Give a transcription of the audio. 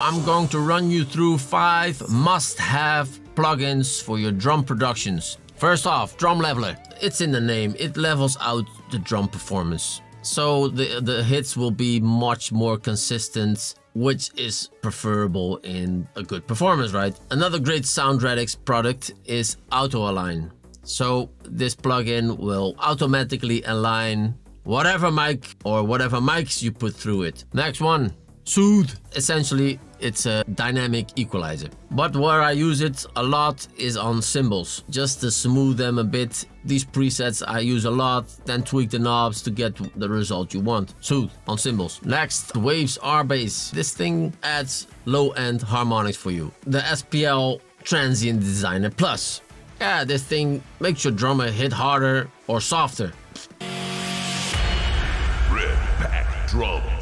I'm going to run you through 5 must-have plugins for your drum productions. First off, Drum Leveler. It's in the name, it levels out the drum performance. So the hits will be much more consistent, which is preferable in a good performance, right? Another great Sound Radix product is Auto Align. So this plugin will automatically align whatever mic or whatever mics you put through it. Next one, Soothe. Essentially, it's a dynamic equalizer, but where I use it a lot is on cymbals, just to smooth them a bit. These presets I use a lot, then tweak the knobs to get the result you want. Soothe on cymbals. Next, Waves R Bass. This thing adds low-end harmonics for you. The SPL Transient Designer Plus. Yeah, this thing makes your drummer hit harder or softer. Red Pack Drums.